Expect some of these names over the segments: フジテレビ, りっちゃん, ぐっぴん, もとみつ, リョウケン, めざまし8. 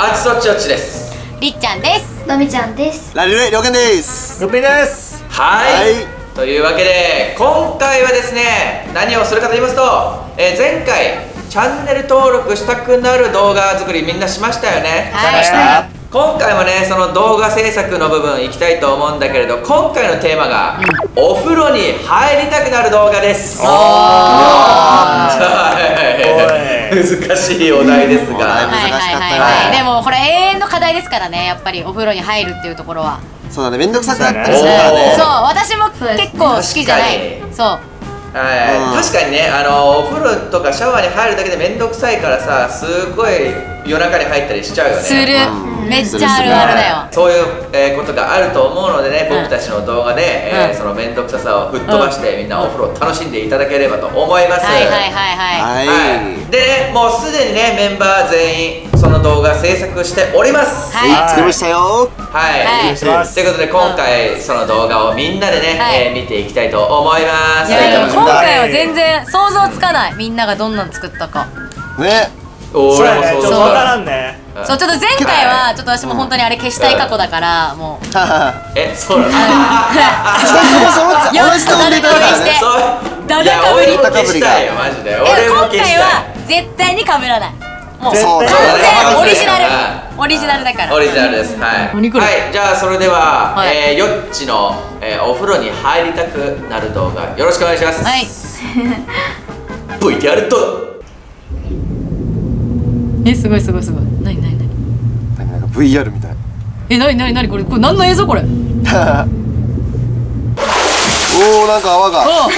アーティストチョッチです。りっちゃんです。のみちゃんです。ラリルりょうけんです。よっぺんです。はい。というわけで今回はですね、何をするかと言いますと、前回チャンネル登録したくなる動画作りみんなしましたよね。はい。今回もね、その動画制作の部分いきたいと思うんだけれど、今回のテーマが、お風呂に入りたくなる動画です。難しいお題ですが、でもこれ永遠の課題ですからね、やっぱりお風呂に入るっていうところは。そうだね、めんどくさくなったりするからね。そう、私も結構好きじゃない。そう確かにね、お風呂とかシャワーに入るだけで面倒くさいからさ、すごい夜中に入ったりしちゃうよね。する、めっちゃあるあるだよ。そういうことがあると思うのでね、僕たちの動画でその面倒くささを吹っ飛ばしてみんなお風呂を楽しんでいただければと思います。はいはいはいはい。でね、もうすでにね、メンバー全員その動画制作しております。作りましたよ。はい、ということで今回その動画をみんなでね、見ていきたいと思います。今回は全然想像つかない、みんながどんなの作ったかね。俺も想像つかないね。そう、ちょっと前回はちょっと私も本当にあれ消したい過去だから、もうそうなの。よし、と誰かぶりしてダダかぶり。俺も消したいよ、マジで。俺も消したい。今回は絶対にかぶらない。もう完全オリジナル、オリジナルだから。オリジナルです。はいはい、じゃあそれではよっちのお風呂に入りたくなる動画よろしくお願いします。はい、VTR と。すごいすごいすごい。なになになに、なんか VR みたい。なになになに、これ何の映像これ。おお、なんか泡が。おお、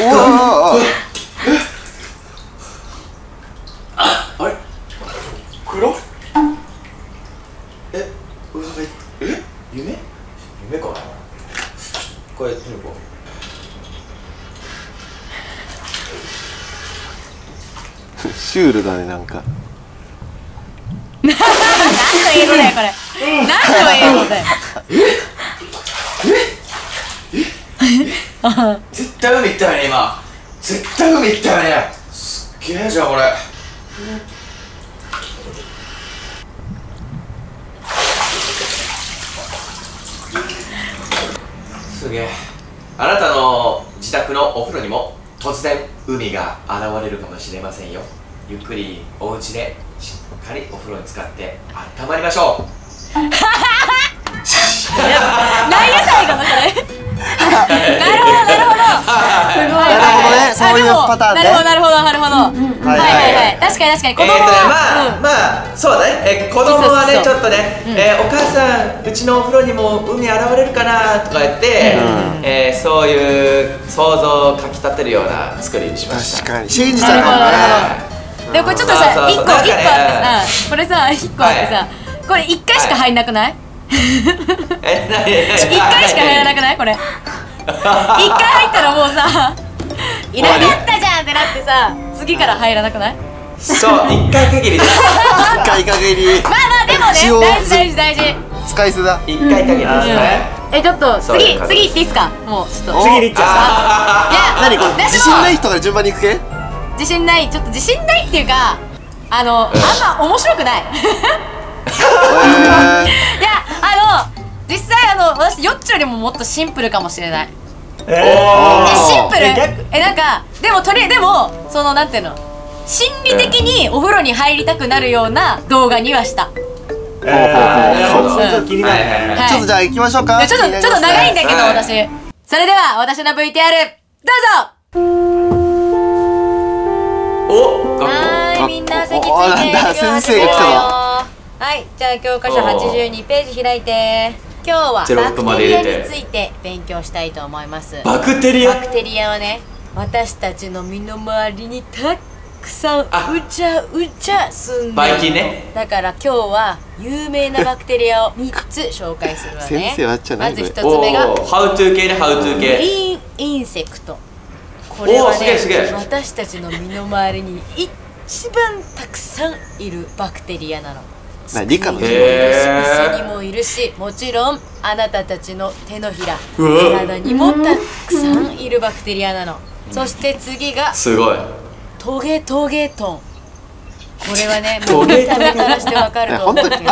シュールだね、なんか。なんの英語だよ、これ。なんの英語だよ。絶対海行ったよね、今。絶対海行ったよね。すっげえじゃん、これ。すげえ。あなたの自宅のお風呂にも突然海が現れるかもしれませんよ。ゆっくりお家でしっかりお風呂に浸かって温まりましょう。何や最後のこれ。なるほどなるほど。すごい。なるほどね。そういうパターンね。なるほどなるほどなるほど。はいはいはい。確かに確かに。子供はまあそうだね。子供はねちょっとね、お母さんうちのお風呂にも海現れるかなとか言って、そういう想像をかきたてるような作りにしました。確かに。信じちゃうね。でもこれちょっとさ、一個あってさ、これさ1個あってさ、これ1回しか入んなくない？1回しか入らなくないこれ。1回入ったらもうさ、いなかったじゃんってなってさ、次から入らなくない？そう、1回限りだ。1回限り。まあまあでもね、大事大事大事。使い捨てだ。1回限りですね。ちょっと次、次いっていいっすか？もうちょっと次にいっちゃう。いや、何これ自信ない人から順番にいく系？自信ない、ちょっと自信ないっていうか、あんま面白くない。いや、実際私よっちよりももっとシンプルかもしれない。シンプルなんかでもそのなんていうの、心理的にお風呂に入りたくなるような動画にはした。ちょっと気になるね。ちょっとじゃあ行きましょうか。ちょっと長いんだけど私。それでは私の VTR どうぞ。はい、みんな席ついて。先生が来たわ。はい、じゃあ教科書82ページ開いて。今日はバクテリアについて勉強したいと思います。バクテリア、バクテリアはね、私たちの身の回りにたくさんうちゃうちゃすんでる、バイキンね。だから今日は有名なバクテリアを3つ紹介するわね。まず1つ目がハウトゥー系ね、ハウトゥー系、グリーンインセクト。これはね、私たちの身の回りに一番たくさんいるバクテリアなの。理科の授業にもいるし、もちろんあなたたちの手のひら、体にもたくさんいるバクテリアなの。そして次がすごいトゲトゲトン。これはね、もう見た目からしてわかると思うけど、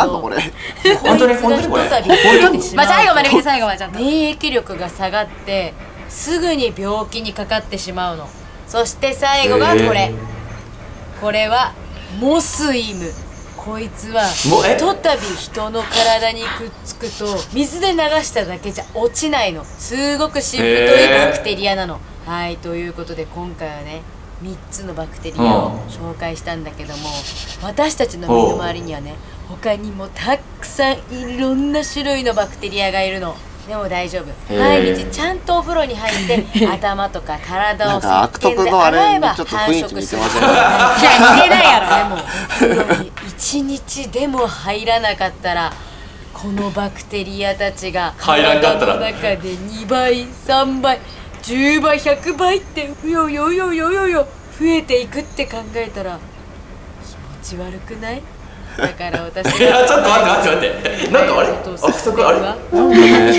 本当にこれまあ最後まで見て、最後までちゃんと免疫力が下がってすぐに病気にかかってしまうの。そして最後がこれ、これはモスイム。こいつはひとたび人の体にくっつくと水で流しただけじゃ落ちないの。すごくしぶといバクテリアなの。はい、ということで今回はね、3つのバクテリアを紹介したんだけども、私たちの身の回りにはね、他にもたくさんいろんな種類のバクテリアがいるの。でも大丈夫、毎日ちゃんとお風呂に入って頭とか体を石鹸で洗えば繁殖する。いや似てないやろね。もう1日でも入らなかったらこのバクテリアたちが体の中で2倍3倍10倍100倍ってよよ増えていくって考えたら気持ち悪くない？だから私いやちょっと待ってなんかあれ悪徳い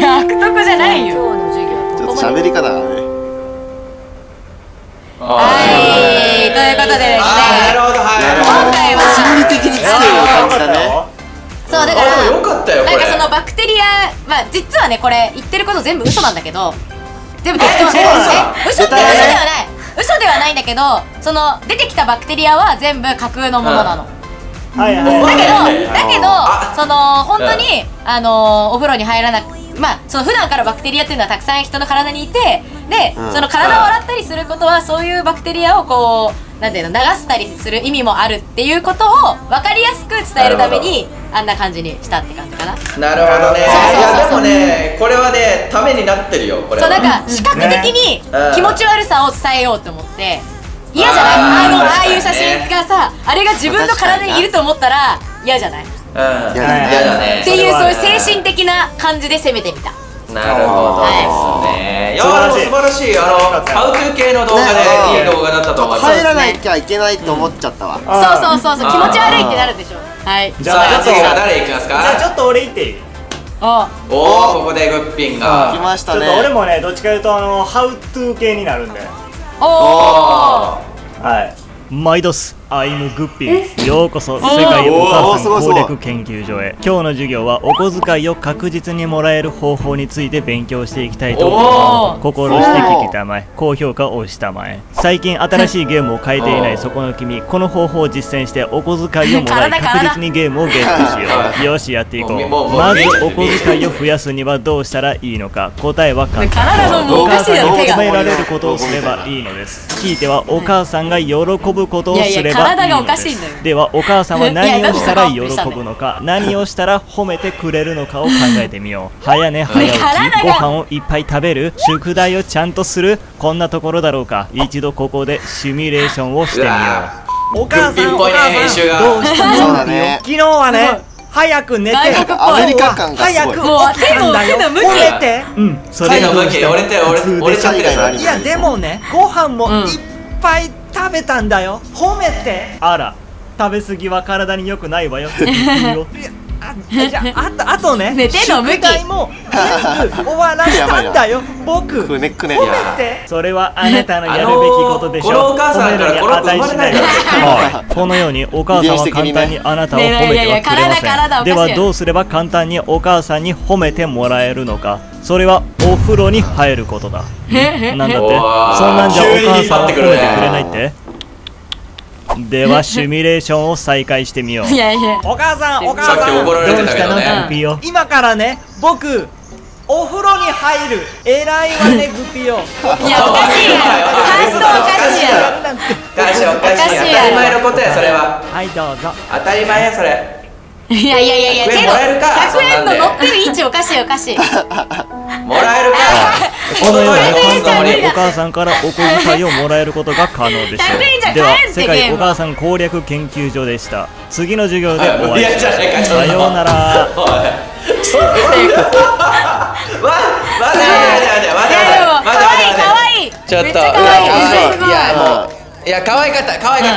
や悪徳じゃないよ。今日の授業ちょっと喋り方がね、はいということでですね、今回は心理的に強い感じだね。そうだからなんかそのバクテリア、まあ実はねこれ言ってること全部嘘なんだけど、全部適当なんだ。嘘ではないんだけど、その出てきたバクテリアは全部架空のものなの。だけどその本当にお風呂に入らなく、まあその普段からバクテリアっていうのはたくさん人の体にいて、でその体を洗ったりすることはそういうバクテリアをこうなんていうの流したりする意味もあるっていうことを分かりやすく伝えるためにあんな感じにしたって感じかな。なるほどね。いやでもねこれはねためになってるよ。これはそうなんか視覚的に気持ち悪さを伝えようと思って。嫌じゃない？ああいう写真がさ、あれが自分の体にいると思ったら嫌じゃない？嫌だね。っていうそういう精神的な感じで攻めてみた。なるほどですね。いや素晴らしいハウトゥー系の動画でいい動画だったと思います。入らなきゃいけないと思っちゃったわ。そう気持ち悪いってなるでしょ。はい。じゃあ次は誰いきますか？じゃあちょっと俺いっていい？おおここでグッピンが来ましたね。俺もねどっちかいうとハウトゥー系になるんで。はい、毎度す、アイムグッピー。ようこそ世界お母さん攻略研究所へ。今日の授業はお小遣いを確実にもらえる方法について勉強していきたいと思います。心して聞きたまえ、高評価を押したまえ。最近新しいゲームを変えていないそこの君、この方法を実践してお小遣いをもらい確実にゲームをゲットしよう。よしやっていこう。まずお小遣いを増やすにはどうしたらいいのか。答えは簡単。お母さんに求められることをすればいいのです。聞いてはお母さんが喜ぶことをすれば。体がおかしいんだよ。ではお母さんは何をしたら喜ぶのか、何をしたら褒めてくれるのかを考えてみよう。早寝早起き、ご飯をいっぱい食べる、宿題をちゃんとする、こんなところだろうか。一度ここでシミュレーションをしてみよう。お母さん、どうしたのよ。昨日はね早く寝て、早く起きたんだよ。褒めて。うん、それがどうして。いやでもね、ご飯もいっぱい食べたんだよ。褒めて。あら、食べ過ぎは体に良くないわよ。じゃあ、あとね、宿題も全部終わらしたんだよ。僕、褒めて。それはあなたのやるべきことでしょう。褒めるに値しないから。このようにお母さんは簡単にあなたを褒めてはくれません。ではどうすれば簡単にお母さんに褒めてもらえるのか。それはお風呂に入ることだ。なんだって、そんなんじゃお母さんは褒めてくれないって。ではシミュレーションを再開してみよう。お母さん、お母さん、どうしたのグピよ。今からね、僕お風呂に入る。偉いわねグピよ。いやおかしいやん、感動おかしいやん。おかしいやん。当たり前のことやそれは。はいどうぞ。当たり前やそれ。いやけど100円の乗ってる位置おかしいおかしい。もらえるか。このように簡単にお母さんからお小遣いをもらえることが可能でしょう。では世界お母さん攻略研究所でした。次の授業でお会いしましょう。さようなら。いや可愛かった、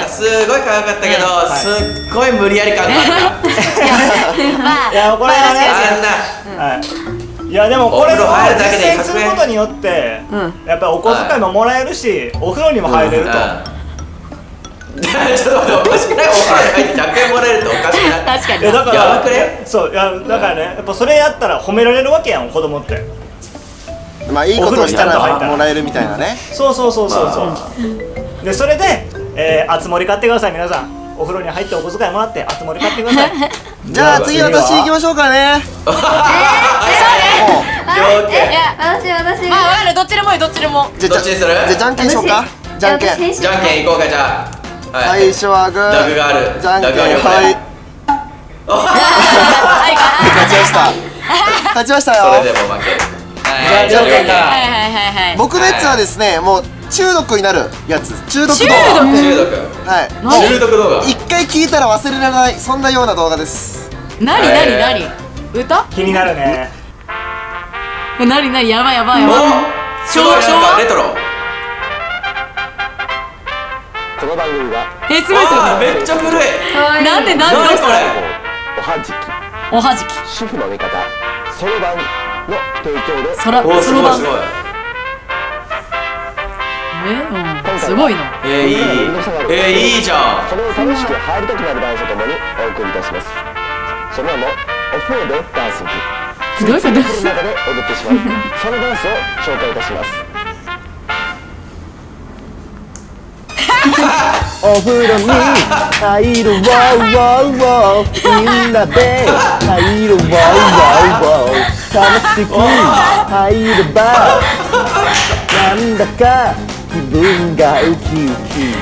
すごい可愛かったけど、すっごい無理やり感があった。いやこれはね、いやでもこれを実践することによってやっぱりお小遣いももらえるし、お風呂にも入れると。ちょっと待って、おかしくない？お金入って100円もらえるとおかしくない？確かに。だからやばくね？そう、いやだからね、やっぱそれやったら褒められるわけやん、子供って。まあいいことをしたらもらえるみたいなね。そうそうそうそうそう。でそれであつ森買ってください皆さん。お風呂に入ってお小遣いもらってあつ森買ってください。じゃあ次私行きましょうかね。そうね。私。まあわかる、どっちでもいい、どっちでも。じゃあじゃんけんしようか。じゃんけん。じゃんけん行こうかじゃあ。最初はグー、じゃんけんはい。勝ちました。勝ちましたよ。それでも負け。じゃんけんだ。僕のやつはですね、もう中毒になるやつ。中毒動画。はい。中毒動画。一回聞いたら忘れられない、そんなような動画です。なになになに。歌？気になるね。なになに、やばいやばいやばい。昭和レトロ。この番組はすごいめっちゃ古い。なんでなんでこれおはじきおはじき主婦の味方そろばんの提供でそろばんすごいすごいすごいな。いいじゃん。それを楽しく入りたくなるダンスとともにお送りいたします。その名もお風呂でダンスについてする中で踊ってしまうそのダンスを紹介いたします。お風呂に入るワウワウワウ、みんなで入るワウワウワウ、楽しく入ればなんだか気分がウキウキ、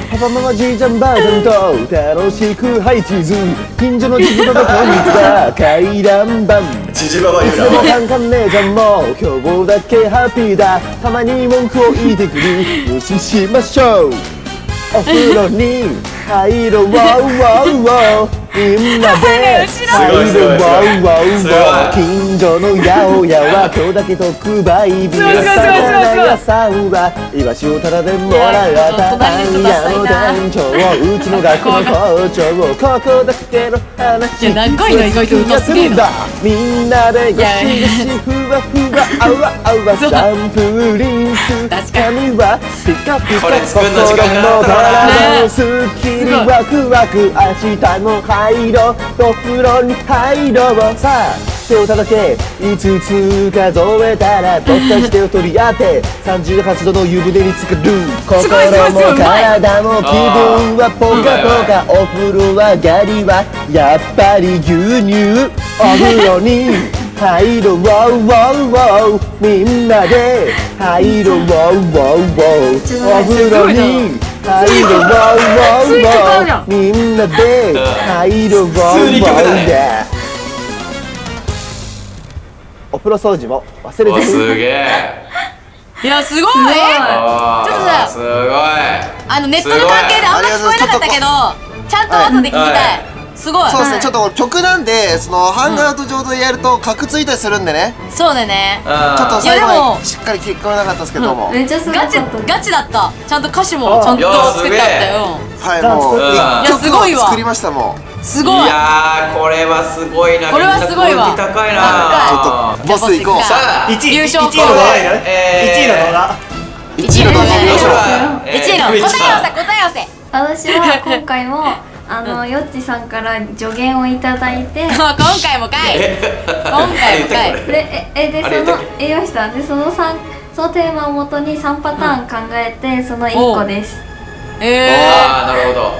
パパママじいちゃんばあちゃんと楽しくハイチーズ、近所のじじばばこんにちは回覧板、いつでもカンカン姉ちゃんも今日だけハッピーだ、たまに文句を言ってくる無視しましょう。お風呂に入ろうワウワウワウ、みんなで入ろうワウワウワウ、近所のヤオヤは今日だけ特売日、魚屋さんはイワシをタダでもらうたたんやお団長、うちの学校の校長、ここだけの話いつもするんだ、みんなでゴシゴシふわふわあわあわ、シャンプーリンス髪はピカピカ、心もスッキリワクワク、明日も入ろうお風呂に入ろう、さあ手を叩け5つ数えたら、どった手を取り合って38度の湯船に浸かる、心も体も気分はポカポカ、お風呂上がりはやっぱり牛乳、お風呂に入ろうワウワウワウ、みんなで入ろうワウワウワウ、お風呂に入ろうワウワウワウ、みんなで入ろうワウワウワウ、お風呂掃除も忘れてる。すげえ。いやすごい。ちょっとさ、すごい。ネットの関係であんま聞こえなかったけど、ちゃんと後で聞きたい。すごい。そうですね。ちょっと曲なんでそのハンガーと上でやるとカクついたりするんでね。そうだね。ちょっと最後しっかり聞こえなかったですけども。めっちゃすごい。ガチだった。ちゃんと歌詞もちゃんと作ったんだよ。はい、もう1曲を作りましたもん。すごい。いやーこれはすごいな。これはすごいわ。高いな。ちょっとボス行こう。さあ1位の動画。1位の動画。1位の答え合わせ答え合わせ。私は今回も。よっちさんから助言をいただいて、今回もかいでそのテーマをもとに3パターン考えて、その1個です。ああなるほど。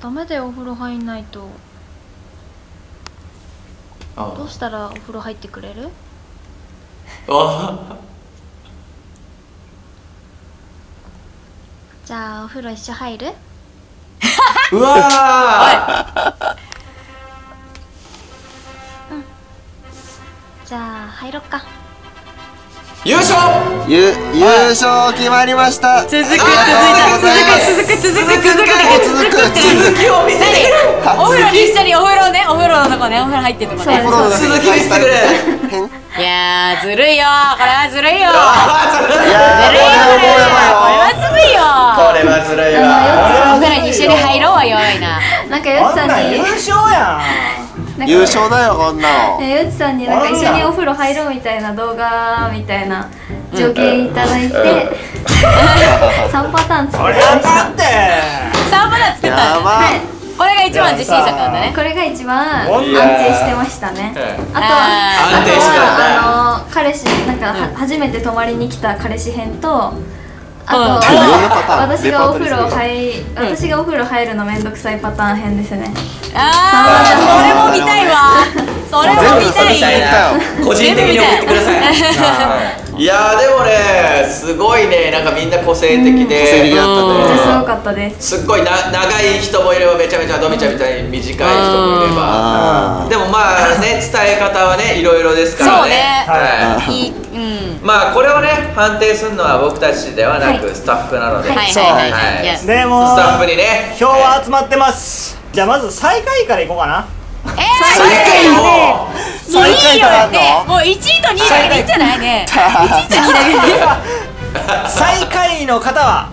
ダメだよ、お風呂入んないと。どうしたらお風呂入ってくれる？じゃあお風呂一緒入る？うわー、うん、じゃあ入ろっか。優勝優勝決まりました。続きを見せてお風呂に一緒に、お風呂ね、お風呂のとこね、お風呂入ってるとこね、続き見せてくれ。いやーずるいよ、これはずるいよ、これはずるいよ、お風呂に一緒に入ろうよ。いな、なんかよっさんに優勝やん。優勝だよこんなの。ゆうちさんになんか一緒にお風呂入ろうみたいな動画みたいな助言いただいて3パターン作りました。3パターン作った。これが一番自信作なんだね。これが一番安定してましたね。あとは彼氏なんか初めて泊まりに来た彼氏編と。あと私がお風呂入るのめんどくさいパターン編ですね。ああ、それも見たいわ。それも見たい。個人的に送ってください。いやでもね、すごいね、なんかみんな個性的で、すごかったです。すっごい長い人もいればめちゃめちゃドミちゃんみたいに短い人もいれば、でもまあね、伝え方はねいろいろですからね。まあこれをね判定するのは僕たちではなくスタッフなので、でもスタッフにね票は集まってます。じゃあまず最下位からいこうかな。最下位からやってもう1位と2位だけでいいんじゃないね。最下位の方は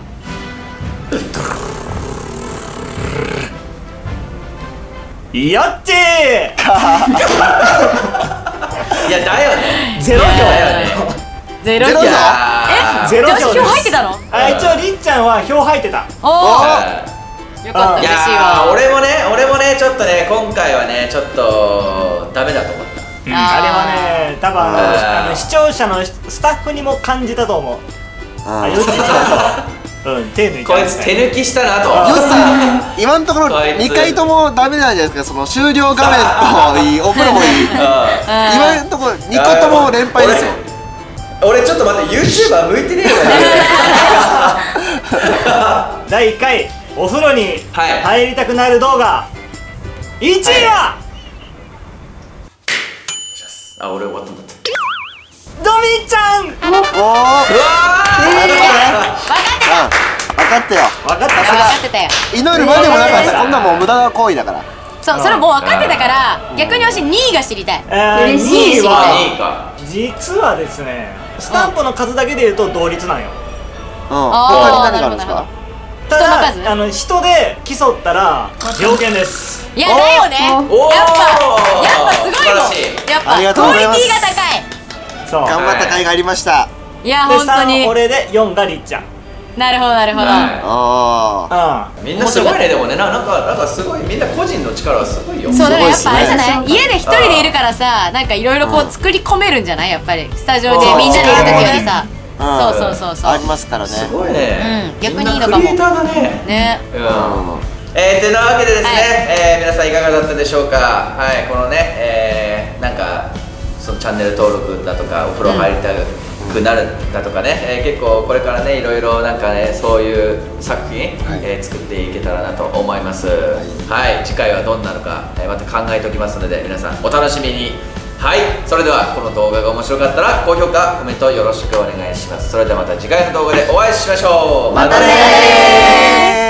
よっちー。いやだよね、ゼロ票だよね。ゼロ票入ってたの？あ、一応りっちゃんは票入ってた。よかった、嬉しいわ。俺もねちょっとね今回はねちょっとダメだと思った。あれはね多分視聴者のスタッフにも感じたと思う。あ、よっちゃんこいつ手抜きしたなと。今のところ2回ともダメなんじゃないですか。その終了画面といい、お風呂もいい。今のところ2個とも連敗ですよ。俺ちょっと待って、YouTuber 向いてねえよ。第1回お風呂に入りたくなる動画1位は、あ、俺終わったんだって、ドミちゃん。おお、うわー、分かってたよ、分かってたよ、分かってたよ。祈るまでもなかった。こんなもう無駄な行為だから。そう、それもう分かってたから、逆に私2位が知りたい。嬉しい。2位は実はですね、スタンプの数だけでいうと同率なんよ。他に何があるんですか？ただ人で競ったら要件です。いやだよね。やっぱすごいもん。やっぱクオリティが高い。そう。頑張った甲斐がありました。いや本当に。俺で4がりっちゃん。なるほどなるほど。ああ。みんなすごいねでもね、なんかすごい、みんな個人の力はすごいよ。そうだからやっぱあれじゃない、家で一人でいるからさ、なんかいろいろこう作り込めるんじゃない、やっぱりスタジオでみんなでいる時よりさ。そうそうそうそう。ありますからね。すごいね。うん、逆にいいのかも。クリエイターだね。ね。てなわけでですね、皆さんいかがだったでしょうか。はい、このね、なんかそのチャンネル登録だとかお風呂入りたい。なるだとかね、結構これからねいろいろなんかねそういう作品、作っていけたらなと思います。はい、次回はどんなのか、また考えておきますので皆さんお楽しみに。はい、それではこの動画が面白かったら高評価コメントよろしくお願いします。それではまた次回の動画でお会いしましょう。またねー。